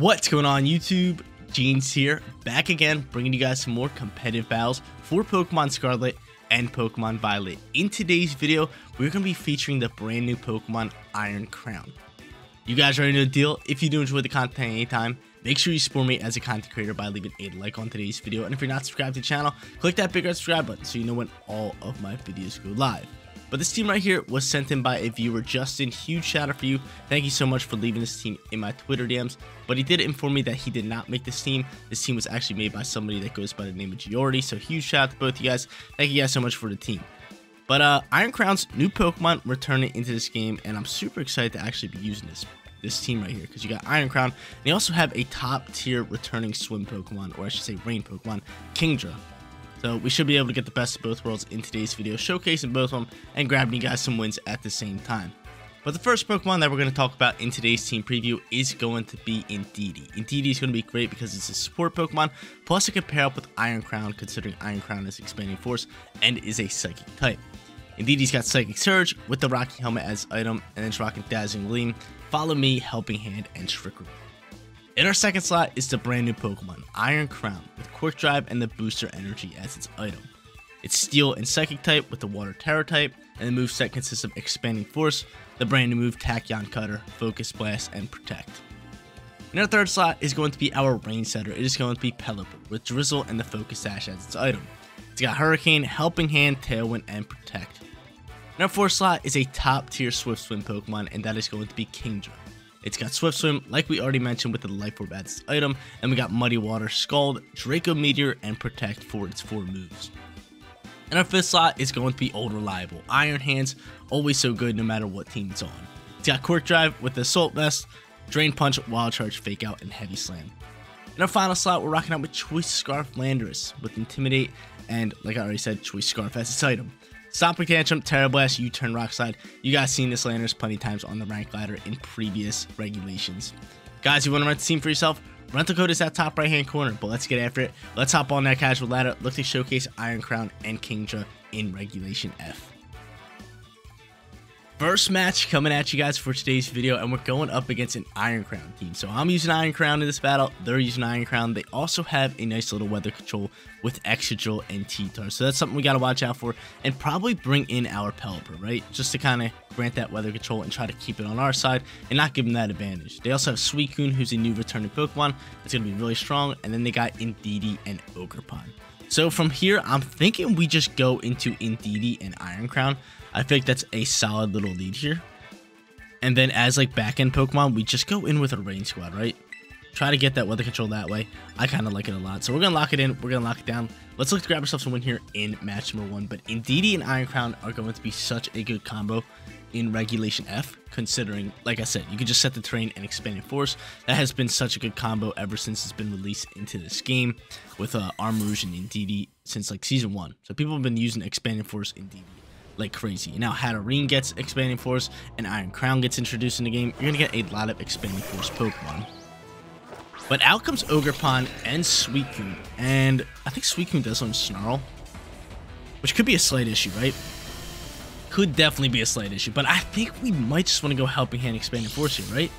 What's going on YouTube? Jeans here, back again, bringing you guys some more competitive battles for Pokemon Scarlet and Pokemon Violet. In today's video, we're going to be featuring the brand new Pokemon Iron Crown. You guys already know the deal. If you do enjoy the content at any time, make sure you support me as a content creator by leaving a like on today's video. And if you're not subscribed to the channel, click that big red subscribe button so you know when all of my videos go live. But this team right here was sent in by a viewer, Justin. Huge shout out for you. Thank you so much for leaving this team in my Twitter DMs. But he did inform me that he did not make this team. This team was actually made by somebody that goes by the name of Giordi. So huge shout out to both you guys. Thank you guys so much for the team. But Iron Crown's new Pokemon returning into this game. And I'm super excited to actually be using this team right here, because you got Iron Crown. And you also have a top tier returning swim Pokemon, or I should say rain Pokemon, Kingdra. So we should be able to get the best of both worlds in today's video, showcasing both of them and grabbing you guys some wins at the same time. But the first Pokemon that we're going to talk about in today's team preview is going to be Indeedee. Indeedee is going to be great because it's a support Pokemon, plus it can pair up with Iron Crown, considering Iron Crown is Expanding Force and is a Psychic type. Indeedee's got Psychic Surge with the Rocky Helmet as item, and then it's rocking Dazzling Gleam, Follow Me, Helping Hand, and Trick Room. In our second slot is the brand new Pokemon, Iron Crown, with Quick Drive and the Booster Energy as its item. It's Steel and Psychic type with the Water Terror type, and the moveset consists of Expanding Force, the brand new move Tachyon Cutter, Focus Blast, and Protect. In our third slot is going to be our Rain Setter. It is going to be Pelipper, with Drizzle and the Focus Sash as its item. It's got Hurricane, Helping Hand, Tailwind, and Protect. In our fourth slot is a top tier Swift Swim Pokemon, and that is going to be Kingdra. It's got Swift Swim, like we already mentioned, with the Life Orb as its item, and we got Muddy Water, Scald, Draco Meteor, and Protect for its four moves. And our fifth slot is going to be Old Reliable, Iron Hands, always so good no matter what team it's on. It's got Quick Drive with the Assault Vest, Drain Punch, Wild Charge, Fake Out, and Heavy Slam. In our final slot, we're rocking out with Choice Scarf Landorus, with Intimidate, and like I already said, Choice Scarf as its item. Stomping Tantrum, Terra Blast, U-Turn, Rock Slide. You guys seen this Landorus plenty of times on the rank ladder in previous regulations. Guys, you want to rent the team for yourself? Rental code is that top right hand corner, but let's get after it. Let's hop on that casual ladder, look to showcase Iron Crown and Kingdra in Regulation F. First match coming at you guys for today's video, and we're going up against an Iron Crown team. So I'm using Iron Crown in this battle, they're using Iron Crown. They also have a nice little weather control with Excadrill and T-Tar, so that's something we got to watch out for, and probably bring in our Pelipper, right? Just to kind of grant that weather control and try to keep it on our side and not give them that advantage. They also have Suicune, who's a new returning Pokemon. It's going to be really strong, and then they got Indeedee and Ogerpon. So from here, I'm thinking we just go into Indeedee and Iron Crown. I think that's a solid little lead here. And then as like back-end Pokemon, we just go in with a Rain Squad, right? Try to get that weather control that way. I kind of like it a lot. So we're going to lock it in. We're going to lock it down. Let's look to grab ourselves a win here in match number one. But Indeedee and Iron Crown are going to be such a good combo in Regulation F, considering, like I said, you can just set the terrain and expand in force. That has been such a good combo ever since it's been released into this game with Armourouge and Indeedee since like season one. So people have been using expanding force Indeedee like crazy. Now Hatterene gets expanding force and Iron Crown gets introduced in the game. You're gonna get a lot of expanding force Pokemon. But out comes Ogerpon and Suicune, and I think Suicune does on Snarl, which could be a slight issue, right? Could definitely be a slight issue, but I think we might just want to go Helping Hand Expanding Force here, right?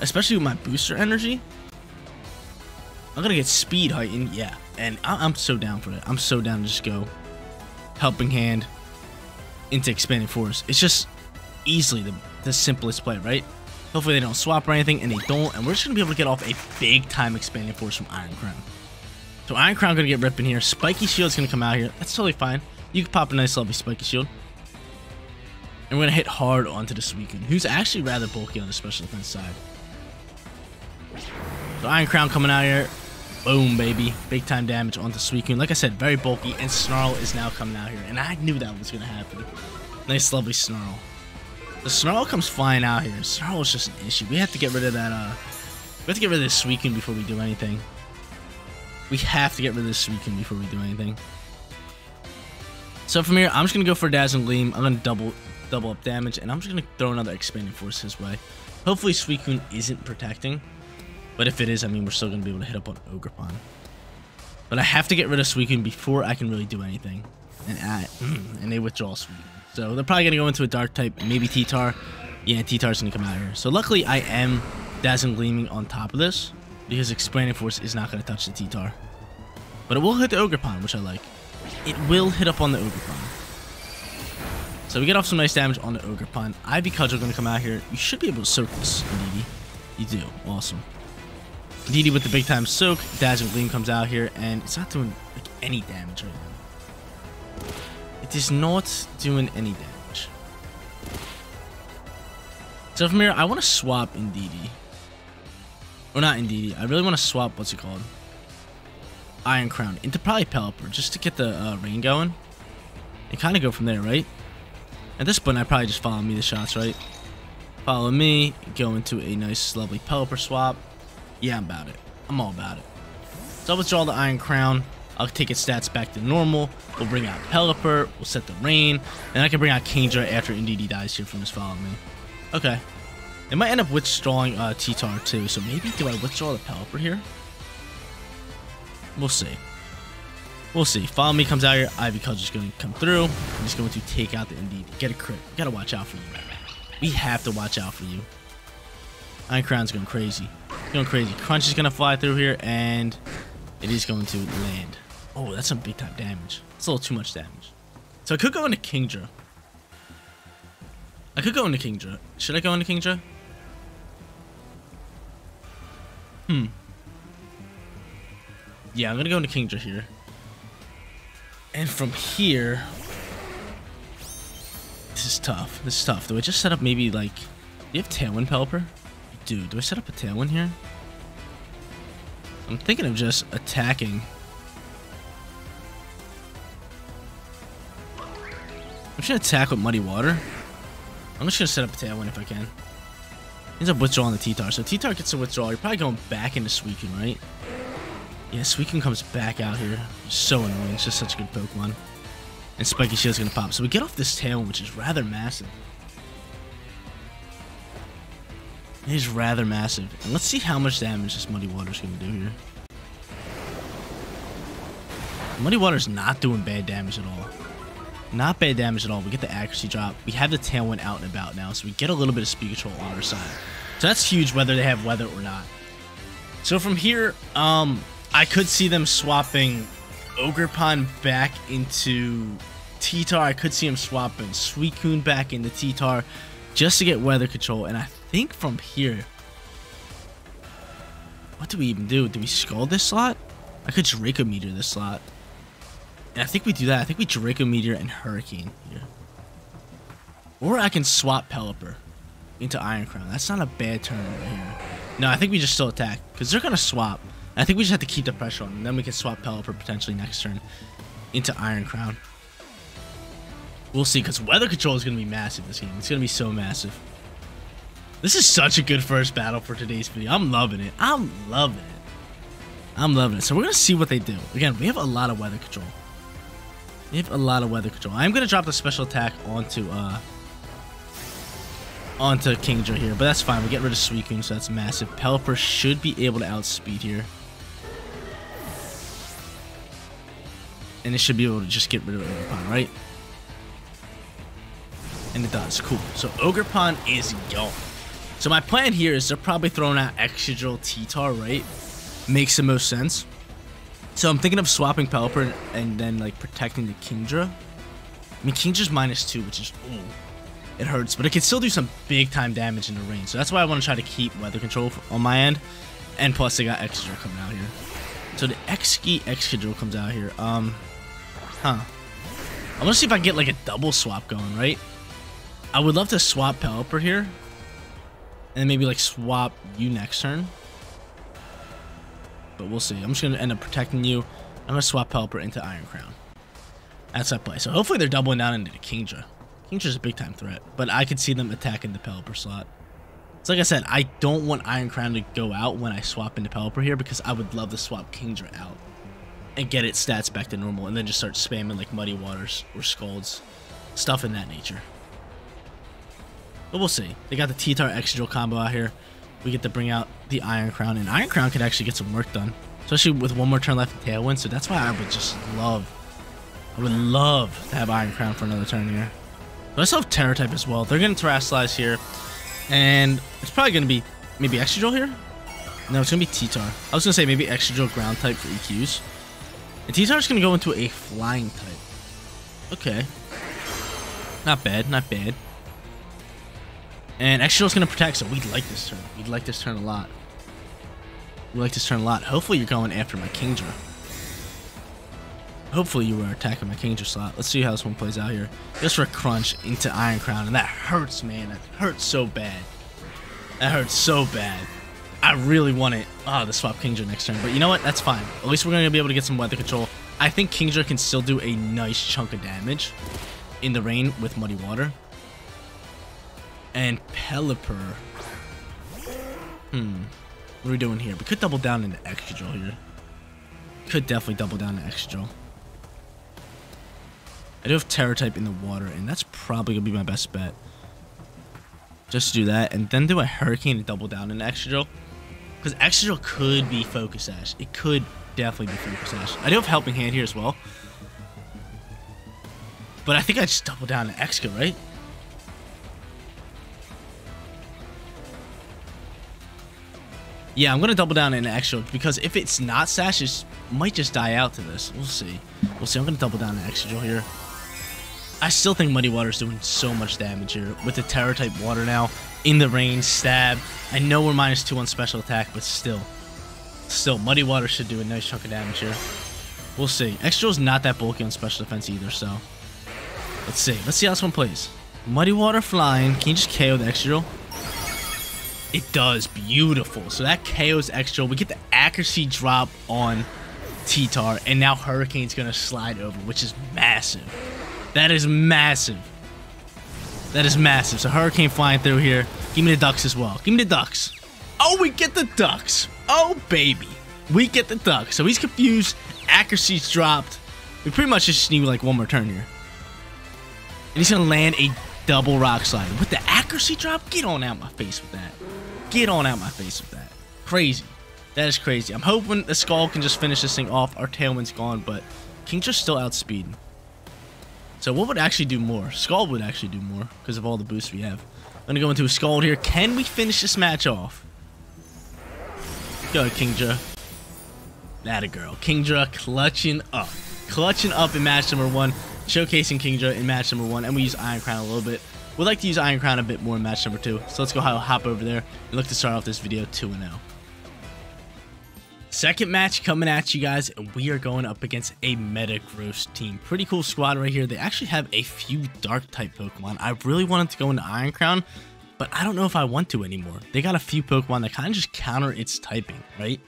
Especially with my Booster Energy. I'm gonna get Speed Heightened, yeah, and I'm so down for that. I'm so down to just go Helping Hand into Expanding Force. It's just easily the simplest play, right? Hopefully they don't swap or anything, and they don't, and we're just gonna be able to get off a big-time Expanding Force from Iron Crown. So Iron Crown gonna get ripped in here. Spiky Shield's gonna come out here. That's totally fine. You can pop a nice lovely Spiky Shield. And we're going to hit hard onto the Suicune, who's actually rather bulky on the special defense side. So Iron Crown coming out here. Boom, baby. Big time damage onto Suicune. Like I said, very bulky. And Snarl is now coming out here. And I knew that was going to happen. Nice, lovely Snarl. The Snarl comes flying out here. Snarl is just an issue. We have to get rid of that. We have to get rid of this Suicune before we do anything. We have to get rid of this Suicune before we do anything. So from here, I'm just going to go for Dazzling Gleam. I'm going to double up damage, and I'm just gonna throw another expanding force his way. Hopefully Suicune isn't protecting, but if it is, I mean, we're still gonna be able to hit up on Ogerpon. But I have to get rid of Suicune before I can really do anything, and they withdraw Suicune. So they're probably gonna go into a dark type, maybe T-Tar. Yeah, T-Tar's gonna come out here. So luckily I am Dazzling Gleaming on top of this, because Expanding Force is not going to touch the T-Tar. But it will hit the Ogerpon, which I like. It will hit up on the Ogerpon. So we get off some nice damage on the Ogerpon. Ivy Cudgel going to come out here. You should be able to soak this, Indeedee. You do. Awesome. Indeedee with the big time soak. Dazzling Gleam comes out here, and it's not doing like any damage right now. It is not doing any damage. So from here, I want to swap Indeedee. Or not Indeedee. I really want to swap, what's it called? Iron Crown into probably Pelipper, just to get the rain going. And kind of go from there, right? At this point, I probably just follow me the shots, right? Follow me, go into a nice, lovely Pelipper swap. Yeah, I'm about it. I'm all about it. So I'll withdraw the Iron Crown. I'll take its stats back to normal. We'll bring out Pelipper. We'll set the rain. And I can bring out Kingdra after Indeedee dies here from this Follow Me. Okay. It might end up withdrawing T-Tar too, so maybe do I withdraw the Pelipper here? We'll see. We'll see. Follow Me comes out here. Ivy Cudgel's going to come through. I'm just going to take out the Indeedee. Get a crit. We got to watch out for you. We have to watch out for you. Iron Crown's going crazy. Going crazy. Crunch is going to fly through here, and it is going to land. Oh, that's some big time damage. It's a little too much damage. So I could go into Kingdra. I could go into Kingdra. Should I go into Kingdra? Yeah, I'm going to go into Kingdra here. And from here, this is tough. This is tough. Do I just set up maybe like, do you have Tailwind Pelipper? Dude, do I set up a Tailwind here? I'm thinking of just attacking. I'm just going to attack with Muddy Water. I'm just going to set up a Tailwind if I can. Ends up withdrawing the T-Tar. So T-Tar gets to withdraw. You're probably going back into Suicune, right? Yeah, Suicune comes back out here. So annoying. It's just such a good Pokemon. And Spiky Shield's going to pop. So we get off this Tailwind, which is rather massive. It is rather massive. And let's see how much damage this Muddy Water's going to do here. Muddy Water's not doing bad damage at all. Not bad damage at all. We get the accuracy drop. We have the Tailwind out and about now, so we get a little bit of speed control on our side. So that's huge whether they have weather or not. So from here, I could see them swapping Ogerpon back into T-Tar. I could see them swapping Suicune back into T-Tar just to get weather control. And I think from here, what do we even do? Do we Scald this slot? I could Draco Meteor this slot. And I think we do that. I think we Draco Meteor and Hurricane here. Or I can swap Pelipper into Iron Crown. That's not a bad turn right here. No, I think we just still attack because they're going to swap. I think we just have to keep the pressure on, and then we can swap Pelipper potentially next turn into Iron Crown. We'll see, because weather control is going to be massive this game. It's going to be so massive. This is such a good first battle for today's video. I'm loving it. I'm loving it. I'm loving it. So we're going to see what they do. Again, we have a lot of weather control. We have a lot of weather control. I'm going to drop the special attack onto Kingdra here, but that's fine. We get rid of Suicune, so that's massive. Pelipper should be able to outspeed here. And it should be able to just get rid of Ogerpon, right? And it does. Cool. So Ogerpon is gone. So my plan here is they're probably throwing out Excadrill T-Tar, right? Makes the most sense. So I'm thinking of swapping Pelipper and then like protecting the Kingdra. I mean, Kingdra's -2, which is... ooh. It hurts, but it can still do some big-time damage in the rain. So that's why I want to try to keep weather control on my end. And plus, they got Excadrill coming out here. So the Excadrill comes out here. I want to see if I can get, like, a double swap going, right? I would love to swap Pelipper here. And then maybe, like, swap you next turn. But we'll see. I'm just going to end up protecting you. I'm going to swap Pelipper into Iron Crown. That's that play. So hopefully they're doubling down into the Kingdra. Kingdra's a big-time threat, but I could see them attacking the Pelipper slot. So like I said, I don't want Iron Crown to go out when I swap into Pelipper here because I would love to swap Kingdra out and get its stats back to normal and then just start spamming like Muddy Waters or Scalds, stuff in that nature. But we'll see. They got the T-Tar Excadrill combo out here. We get to bring out the Iron Crown, and Iron Crown could actually get some work done, especially with one more turn left in Tailwind, so that's why I would love to have Iron Crown for another turn here. But I still have Terror type as well. They're going to Terrastalize here. And it's probably going to be maybe Excadrill here. I'm No, it's going to be T-Tar. I was going to say maybe Excadrill ground type for EQs. And T-Tar's going to go into a flying type. Okay. Not bad, not bad. And Excadrill's going to protect, so we'd like this turn. We'd like this turn a lot. We like this turn a lot. Hopefully you're going after my Kingdra. Hopefully you were attacking my Kingdra slot. Let's see how this one plays out here. Just for a crunch into Iron Crown. And that hurts, man. That hurts so bad. That hurts so bad. I really want it. Ah, the swap Kingdra next turn. But you know what? That's fine. At least we're going to be able to get some weather control. I think Kingdra can still do a nice chunk of damage in the rain with Muddy Water. And Pelipper. What are we doing here? We could double down into Excadrill here. Could definitely double down into Excadrill. I do have Terror type in the water, and that's probably going to be my best bet. Just to do that, and then do a Hurricane and double down into Excadrill. Because Excadrill could be Focus Sash. It could definitely be Focus Sash. I do have Helping Hand here as well. But I think I just double down to Excadrill, right? Yeah, I'm going to double down into Excadrill because if it's not Sash, it might just die out to this. We'll see. We'll see. I'm going to double down into Excadrill here. I still think Muddy Water is doing so much damage here with the Terror type water now. In the rain, stab. I know we're -2 on special attack, but still. Still, Muddy Water should do a nice chunk of damage here. We'll see. Excadrill's not that bulky on special defense either, so. Let's see. Let's see how this one plays. Muddy Water flying. Can you just KO the Excadrill? It does. Beautiful. So that KOs Excadrill. We get the accuracy drop on T-Tar. And now Hurricane's going to slide over, which is massive. That is massive. That is massive. So Hurricane flying through here. Give me the ducks as well. Give me the ducks. Oh, we get the ducks. Oh, baby. We get the ducks. So he's confused. Accuracy's dropped. We pretty much just need like one more turn here. And he's going to land a double Rock Slide. With the accuracy drop? Get on out my face with that. Get on out my face with that. Crazy. That is crazy. I'm hoping the Scald can just finish this thing off. Our Tailwind's gone, but Kingdra's still outspeeding. So what would actually do more? Scald would actually do more because of all the boosts we have. I'm going to go into a Scald here. Can we finish this match off? Go, Kingdra. That a girl. Kingdra clutching up. Clutching up in match number one. Showcasing Kingdra in match number one. And we use Iron Crown a little bit. We'd like to use Iron Crown a bit more in match number two. So let's go hop over there and look to start off this video 2-0. Second match coming at you guys, and we are going up against a Metagross team. Pretty cool squad right here. They actually have a few dark type Pokemon. I really wanted to go into Iron Crown, but I don't know if I want to anymore. They got a few Pokemon that kind of just counter its typing, right?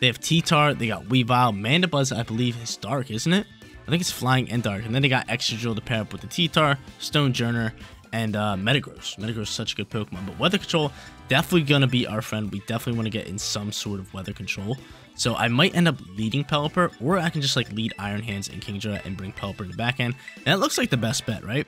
They have T-Tar, they got Weavile, Mandibuzz, I believe is dark, isn't it? I think it's flying and dark. And then they got Excadrill to pair up with the T-Tar, Stonejourner, and Metagross. Metagross is such a good Pokemon, but weather control definitely gonna be our friend. We definitely want to get in some sort of weather control, so I might end up leading Pelipper, or I can just like lead Iron Hands and Kingdra and bring Pelipper in the back end, and that looks like the best bet, right?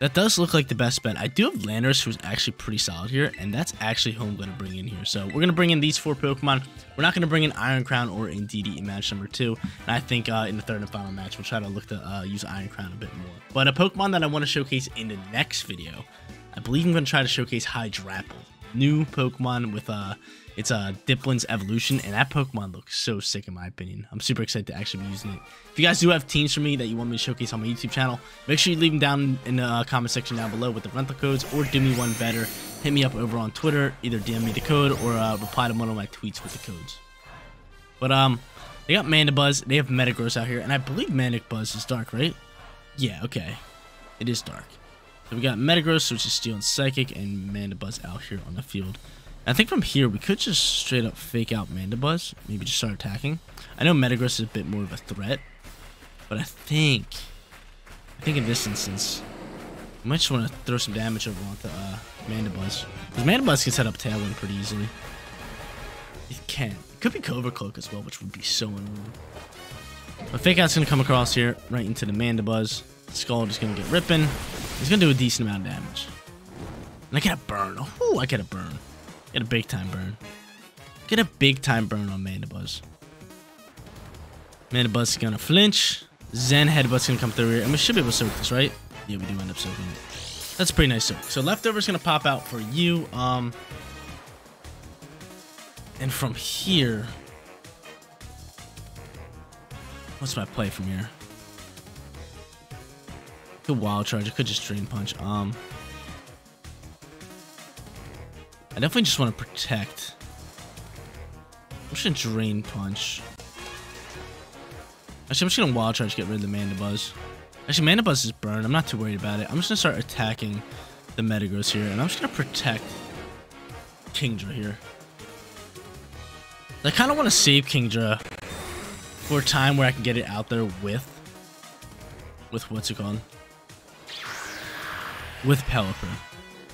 That does look like the best bet. I do have Landorus, who's actually pretty solid here, and that's actually who I'm gonna bring in here. So we're gonna bring in these four Pokemon. We're not gonna bring in Iron Crown or Indeedee in match number two, and I think in the third and final match we'll try to look to use Iron Crown a bit more. But a Pokemon that I want to showcase in the next video, I believe I'm gonna try to showcase Hydrapple, new Pokemon with it's Diplin's evolution, and that Pokemon looks so sick in my opinion. I'm super excited to actually be using it. If you guys do have teams for me that you want me to showcase on my YouTube channel, make sure you leave them down in the comment section down below with the rental codes, or do me one better, hit me up over on Twitter, either DM me the code or reply to one of my tweets with the codes. But they got Mandibuzz, they have Metagross out here, and I believe Mandibuzz is dark, right? Yeah, okay, it is dark. So we got Metagross, which is Steel and Psychic, and Mandibuzz out here on the field. I think from here, we could just straight up fake out Mandibuzz. Maybe just start attacking. I know Metagross is a bit more of a threat, but I think in this instance, I might just want to throw some damage over onto Mandibuzz. Because Mandibuzz can set up Tailwind pretty easily. It can. It could be Cobra Cloak as well, which would be so annoying. But Fake Out's going to come across here, right into the Mandibuzz. Scald is going to get ripping. He's going to do a decent amount of damage. And I got a burn. Oh, I got a burn. Get a big time burn. Get a big time burn on Mandibuzz. Mandibuzz is gonna flinch. Zen Headbutt's gonna come through here. And we should be able to soak this, right? Yeah, we do end up soaking it. That's a pretty nice soak. So Leftover's gonna pop out for you. And from here, what's my play from here? Could Wild Charge. I could just Drain Punch. I definitely just want to Protect. I'm just going to Drain Punch. Actually, I'm just going to Wild Charge, get rid of the Mandibuzz. Actually, Mandibuzz is burned. I'm not too worried about it. I'm just going to start attacking the Metagross here. And I'm just going to Protect Kingdra here. I kind of want to save Kingdra for a time where I can get it out there with what's it called? With Pelipper.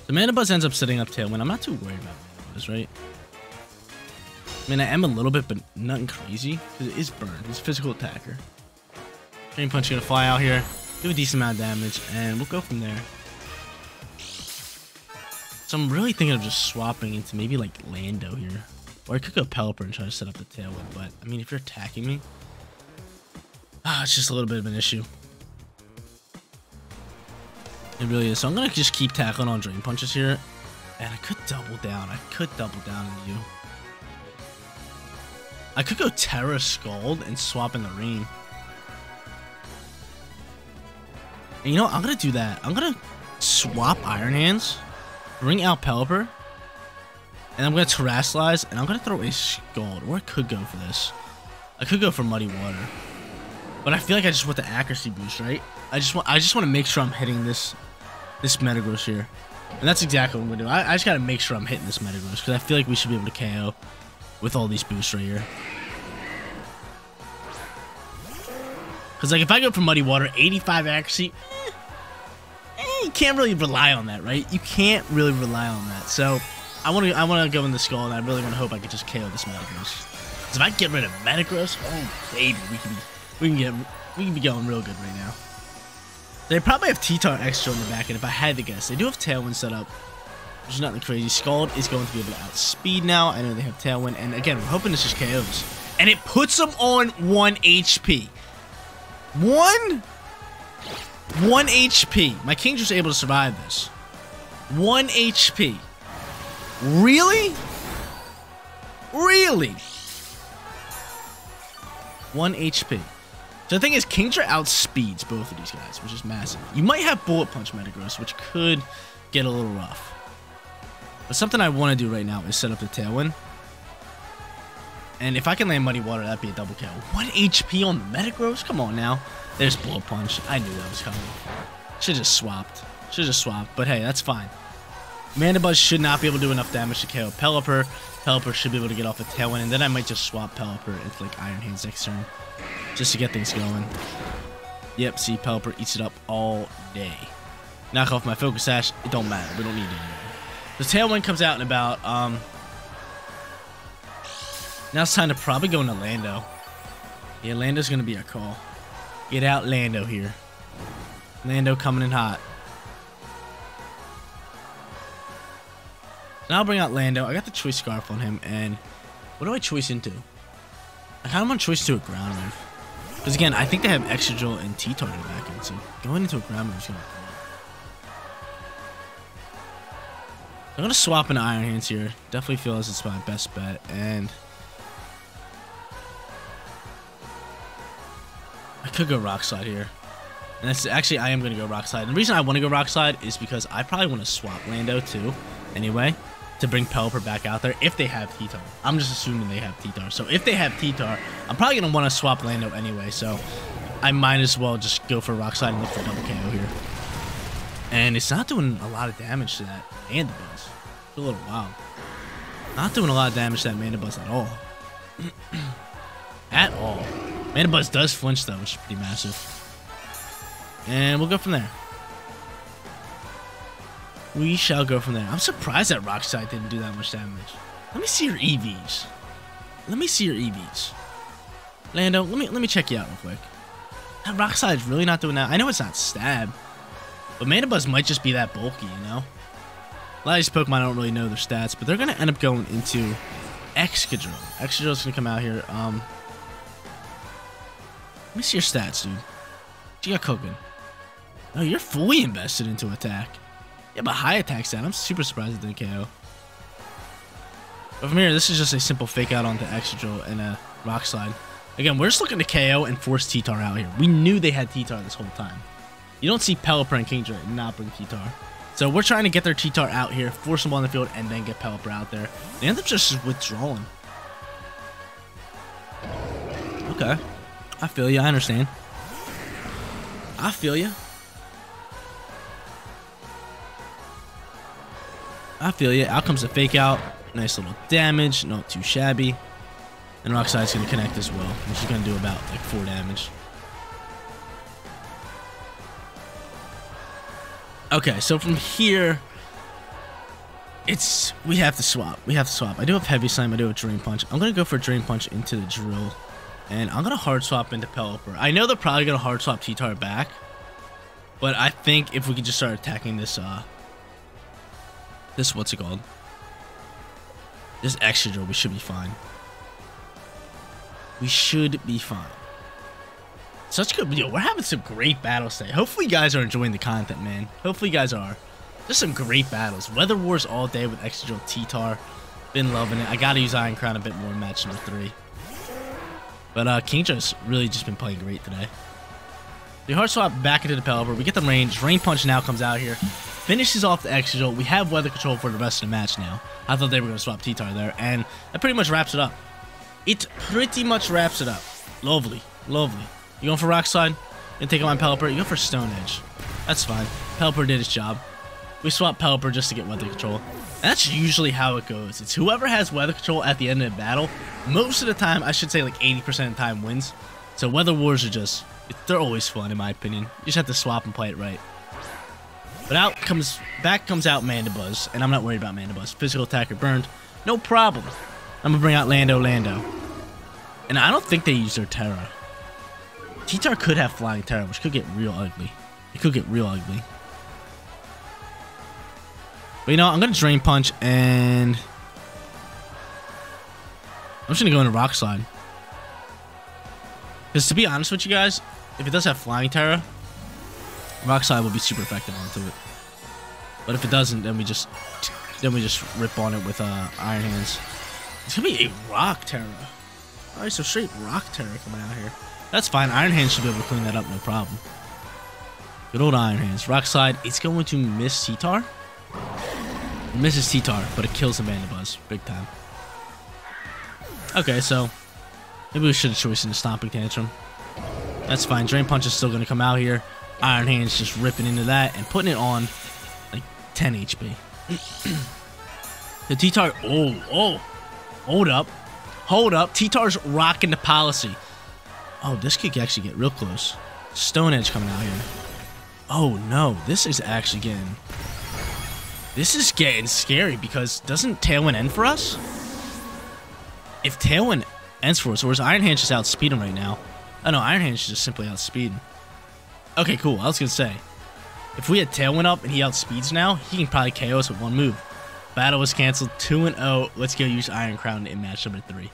So Mandibuzz ends up setting up Tailwind. I'm not too worried about Mandibuzz, right? I mean, I am a little bit, but nothing crazy. Because it is burned. It's a physical attacker. Drain Punch going to fly out here. Do a decent amount of damage. And we'll go from there. So I'm really thinking of just swapping into maybe like Lando here. Or I could go Pelipper and try to set up the Tailwind. But, I mean, if you're attacking me... it's just a little bit of an issue. It really is. So I'm going to just keep tackling on Drain Punches here. And I could double down. I could double down on you. I could go Terra Scald and swap in the Rain. And you know what? I'm going to do that. I'm going to swap Iron Hands. Bring out Pelipper. And I'm going to Terrasalize. And I'm going to throw a Scald. Or I could go for this. I could go for Muddy Water. But I feel like I just want the accuracy boost, right? I just want to make sure I'm hitting this Metagross here. And that's exactly what I'm going to do. I just got to make sure I'm hitting this Metagross. Because I feel like we should be able to KO with all these boosts right here. Because, like, if I go for Muddy Water, 85 accuracy... you can't really rely on that, right? You can't really rely on that. So, I want to go in the Skull, and I really want to hope I can just KO this Metagross. Because if I get rid of Metagross, oh, baby, we can be going real good right now. They probably have T-Tar extra in the back, and if I had to guess, they do have Tailwind set up. There's nothing crazy. Scald is going to be able to outspeed now. I know they have Tailwind. And again, we're hoping this is KOs. And it puts them on 1 HP. 1 HP. My Kingdra's just able to survive this. 1 HP. Really? Really? 1 HP. So the thing is, Kingdra outspeeds both of these guys, which is massive. You might have Bullet Punch Metagross, which could get a little rough. But something I want to do right now is set up the Tailwind. And if I can land Muddy Water, that'd be a double kill. 1 HP on the Metagross? Come on now. There's Bullet Punch. I knew that was coming. Should've just swapped. Should've just swapped. But hey, that's fine. Mandibuzz should not be able to do enough damage to KO Pelipper. Pelipper should be able to get off the Tailwind. And then I might just swap Pelipper into like Iron Hands next turn. Just to get things going. Yep, see, Pelipper eats it up all day. Knock off my Focus Sash. It don't matter. We don't need it anymore. The Tailwind comes out in about, now it's time to probably go into Lando. Yeah, Lando's going to be our call. Get out Lando here. Lando coming in hot. Now I'll bring out Lando. I got the Choice Scarf on him, and what do I choice into? I kind of want to choice to a ground move. Because again, I think they have Excadrill and T-Tar in the back end, so going into a ground move is going to... I'm going to swap into Iron Hands here. Definitely feel as it's my best bet. And I could go Rock Slide here. And that's actually, I am going to go Rock Slide. And the reason I want to go Rock Slide is because I probably want to swap Lando too. Anyway, to bring Pelipper back out there if they have T-Tar. I'm just assuming they have T-Tar. So if they have T-Tar, I'm probably going to want to swap Lando anyway. So I might as well just go for Rock Slide and look for double KO here. And it's not doing a lot of damage to that Mandibuzz. It's a little wild. Not doing a lot of damage to that Mandibuzz at all. At all. Mandibuzz does flinch though, which is pretty massive. And we'll go from there. We shall go from there. I'm surprised that Rock Slide didn't do that much damage. Let me see your EVs. Let me see your EVs. Lando, let me check you out real quick. That Rock Slide's really not doing that. I know it's not stab. But Mandibuzz might just be that bulky, you know? A lot of these Pokemon, I don't really know their stats, but they're going to end up going into Excadrill. Excadrill's going to come out here. Let me see your stats, dude. What you got cooking? Oh, you're fully invested into attack. Yeah, but high attack stat. I'm super surprised it didn't KO. But from here, this is just a simple fake out onto Excadrill and a Rock Slide. Again, we're just looking to KO and force T-Tar out here. We knew they had T-Tar this whole time. You don't see Pelipper and Kingdra not bring T-Tar. So we're trying to get their T-Tar out here, force them on the field, and then get Pelipper out there. They end up just withdrawing. Okay. I feel you. I understand. I feel you. I feel you. Out comes the fake out. Nice little damage. Not too shabby. And Rock Slide's going to connect as well. Which is going to do about like 4 damage. Okay, so from here, it's we have to swap. We have to swap. I do have Heavy Slam. I do have Drain Punch. I'm going to go for Drain Punch into the drill. And I'm going to hard swap into Pelipper. I know they're probably going to hard swap T-Tar back. But I think if we could just start attacking this, what's it called? This Excadrill, we should be fine. We should be fine. Such good video. We're having some great battles today. Hopefully you guys are enjoying the content, man. Hopefully you guys are. There's some great battles. Weather Wars all day with Excadrill T-Tar. Been loving it. I got to use Iron Crown a bit more in match number 3. But Kingdra's really just been playing great today. The hard swap back into the Pelipper. We get the range. Rain Punch now comes out here. Finishes off the Excadrill. We have weather control for the rest of the match now. I thought they were going to swap T-Tar there. And that pretty much wraps it up. It pretty much wraps it up. Lovely. Lovely. You going for Rock Slide? Gonna take on Pelipper? You go for Stone Edge. That's fine. Pelipper did his job. We swap Pelipper just to get weather control. And that's usually how it goes. It's whoever has weather control at the end of the battle. Most of the time, I should say like 80% of the time wins. So Weather Wars are just, they're always fun in my opinion. You just have to swap and play it right. But out comes, back comes out Mandibuzz. And I'm not worried about Mandibuzz. Physical attacker burned. No problem. I'm gonna bring out Lando. And I don't think they use their Terra. T-Tar could have Flying Terror, which could get real ugly. It could get real ugly. But you know, I'm going to Drain Punch and... I'm just going to go into Rock Slide. Because to be honest with you guys, if it does have Flying Terror, Rock Slide will be super effective onto it. But if it doesn't, then we just... rip on it with Iron Hands. It's going to be a Rock Terror. Alright, so straight Rock Terror coming out here. That's fine. Iron Hands should be able to clean that up, no problem. Good old Iron Hands. Rock Slide. It's going to miss T-Tar. It misses T-Tar, but it kills the Mandibuzz. Big time. Okay, so maybe we should have chosen the Stomping Tantrum. That's fine. Drain Punch is still going to come out here. Iron Hands just ripping into that and putting it on like 10 HP. The T-Tar. Oh. Hold up. T-Tar's rocking the policy. Oh, this could actually get real close. Stone Edge coming out here. Oh, no. This is actually getting... This is getting scary because doesn't Tailwind end for us? If Tailwind ends for us, or is Iron Hand just outspeeding right now? Oh, no. Iron Hand's just simply outspeeding. Okay, cool. I was going to say, if we had Tailwind up and he outspeeds now, he can probably KO us with one move. Battle was canceled. 2-0. Let's go use Iron Crown in match number 3.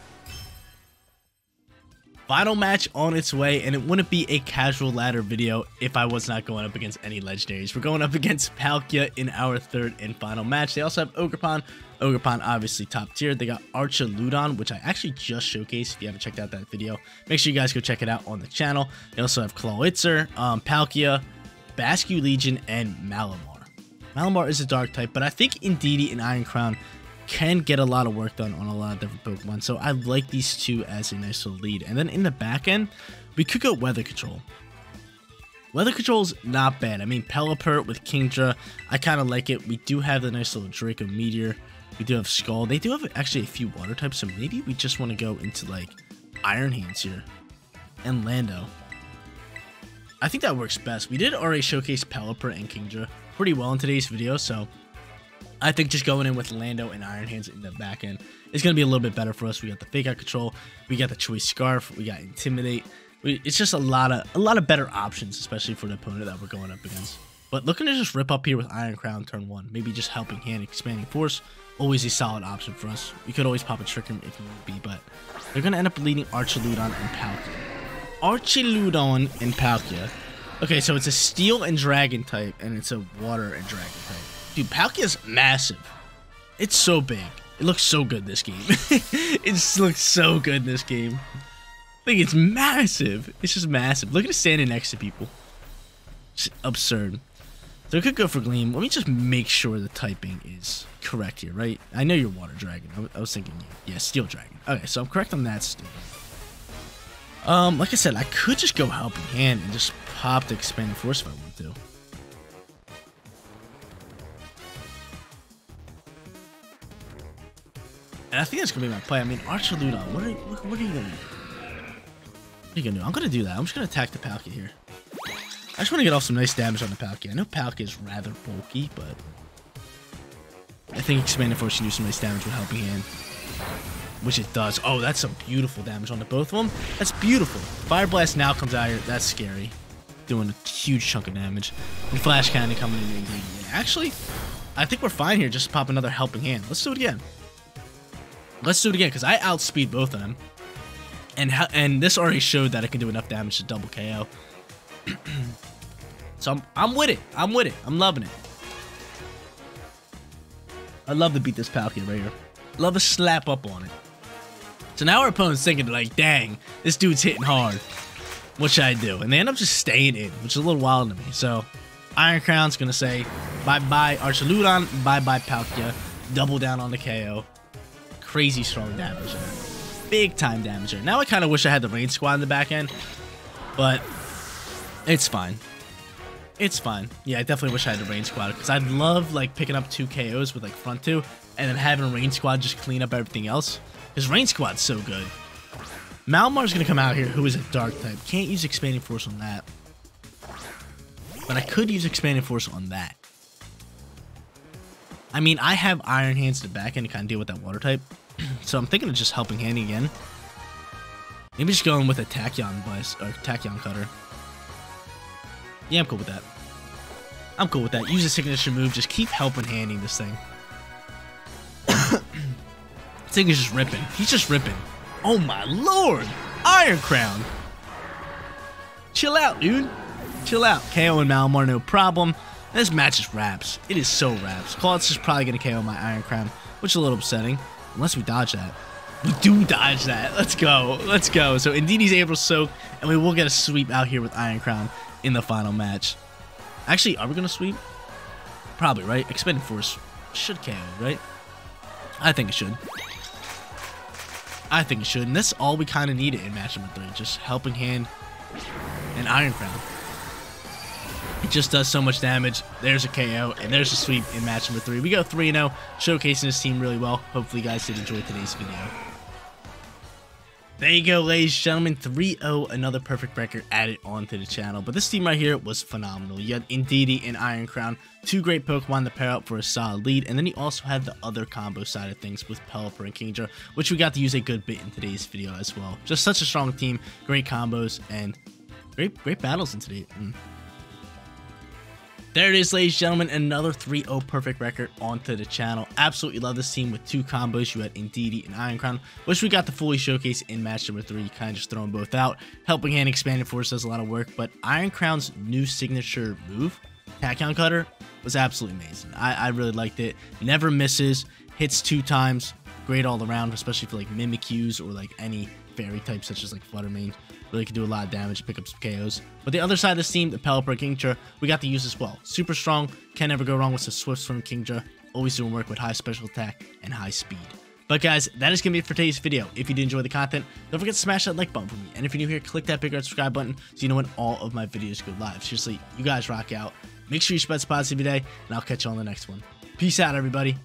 Final match on its way, and it wouldn't be a casual ladder video if I was not going up against any legendaries. We're going up against Palkia in our third and final match. They also have Ogerpon. Ogerpon, obviously top tier. They got Archaludon, which I actually just showcased. If you haven't checked out that video, make sure you guys go check it out on the channel. They also have Clawitzer, Palkia, Bascu Legion, and Malamar. Malamar is a dark type, but I think Indeedee and Iron Crown can get a lot of work done on a lot of different Pokemon, so I like these two as a nice little lead. And then in the back end, we could go Weather Control. Weather Control's not bad. I mean, Pelipper with Kingdra, I kind of like it. We do have the nice little Draco Meteor. We do have Scald. They do have actually a few Water types, so maybe we just want to go into, like, Iron Hands here. And Lando. I think that works best. We did already showcase Pelipper and Kingdra pretty well in today's video, so... I think just going in with Lando and Iron Hands in the back end is going to be a little bit better for us. We got the Fake Out Control, we got the Choice Scarf, we got Intimidate. It's just a lot of better options, especially for the opponent that we're going up against. But looking to just rip up here with Iron Crown turn 1, maybe just Helping Hand, Expanding Force, always a solid option for us. We could always pop a Trick Room if need be, but they're going to end up leading Archaludon and Palkia. Okay, so it's a Steel and Dragon type, and it's a Water and Dragon type. Dude, Palkia's massive. It's so big. It looks so good this game. It just looks so good this game. I think it's massive. It's just massive. Look at it standing next to people. It's absurd. So it could go for Gleam. Let me just make sure the typing is correct here, right? I know you're Water Dragon. I was thinking, yeah, Steel Dragon. Okay, so I'm correct on that still. Like I said, I could just go Helping Hand and just pop the Expanding Force if I want to. And I think that's going to be my play. I mean, Archaludon, what are you going to do? What are you going to do? I'm going to do that. I'm just going to attack the Palkia here. I just want to get off some nice damage on the Palkia. I know Palkia is rather bulky, but I think Expanding Force can do some nice damage with Helping Hand, which it does. Oh, that's some beautiful damage on the both of them. That's beautiful. Fire Blast now comes out here. That's scary. Doing a huge chunk of damage. And Flash Cannon coming in and getting it. Actually, I think we're fine here. Just pop another Helping Hand. Let's do it again. Let's do it again, because I outspeed both of them. And this already showed that I can do enough damage to double KO. So I'm with it. I'm with it. I'm loving it. I love to beat this Palkia right here. Love a slap up on it. So now our opponent's thinking, like, dang, this dude's hitting hard. What should I do? And they end up just staying in, which is a little wild to me. So Iron Crown's going to say, bye-bye Archaludon, bye-bye Palkia. Double down on the KO. Crazy strong damage there. Big time damage there. Now I kind of wish I had the Rain Squad in the back end, but it's fine. It's fine. Yeah, I definitely wish I had the Rain Squad, because I'd love like picking up 2 KOs with like front 2 and then having Rain Squad just clean up everything else, because Rain Squad's so good. Malmar's going to come out here, who is a Dark type. Can't use Expanding Force on that, but I could use Expanding Force on that. I mean, I have Iron Hands in the back end to kind of deal with that Water type. So I'm thinking of just Helping Hand again. Maybe just going with a Tachyon Cutter. Yeah, I'm cool with that. I'm cool with that. Use a signature move. Just keep Helping Handing this thing. This thing is just ripping. He's just ripping. Oh my lord! Iron Crown! Chill out, dude. Chill out. KO and Malamar, no problem. This match is wraps. It is so wraps. Clawitz is probably going to KO my Iron Crown, which is a little upsetting. Unless we dodge that. We do dodge that. Let's go. Let's go. So Indeedee's able to soak, and we will get a sweep out here with Iron Crown in the final match. Actually, are we going to sweep? Probably, right? Expanding Force should KO, right? I think it should. I think it should. And that's all we kind of needed in match number 3. Just Helping Hand and Iron Crown. It just does so much damage. There's a KO, and there's a sweep in match number 3. We go 3-0, showcasing this team really well. Hopefully you guys did enjoy today's video. There you go, ladies and gentlemen. 3-0, another perfect record added onto the channel. But this team right here was phenomenal. You had Indeedee and Iron Crown, 2 great Pokemon to pair up for a solid lead. And then you also had the other combo side of things with Pelipper and Kingdra, which we got to use a good bit in today's video as well. Just such a strong team, great combos, and great battles in today. There it is, ladies and gentlemen, another 3-0 perfect record onto the channel. Absolutely love this team with 2 combos. You had Indeedee and Iron Crown, which we got to fully showcase in match number 3. You kind of just throw them both out. Helping Hand, Expanding Force does a lot of work, but Iron Crown's new signature move, Tachyon Cutter, was absolutely amazing. I really liked it. Never misses, hits 2 times, great all around, especially for like Mimikyu's or like any fairy type such as like Fluttermane. Really could do a lot of damage, pick up some KOs. But the other side of this team, the Pelipper Kingdra, we got to use as well. Super strong, can never go wrong with the Swift Swim Kingdra. Always doing work with high special attack and high speed. But guys, that is going to be it for today's video. If you did enjoy the content, don't forget to smash that like button for me. And if you're new here, click that big red subscribe button so you know when all of my videos go live. Seriously, you guys rock out. Make sure you spread positivity today, and I'll catch you on the next one. Peace out, everybody.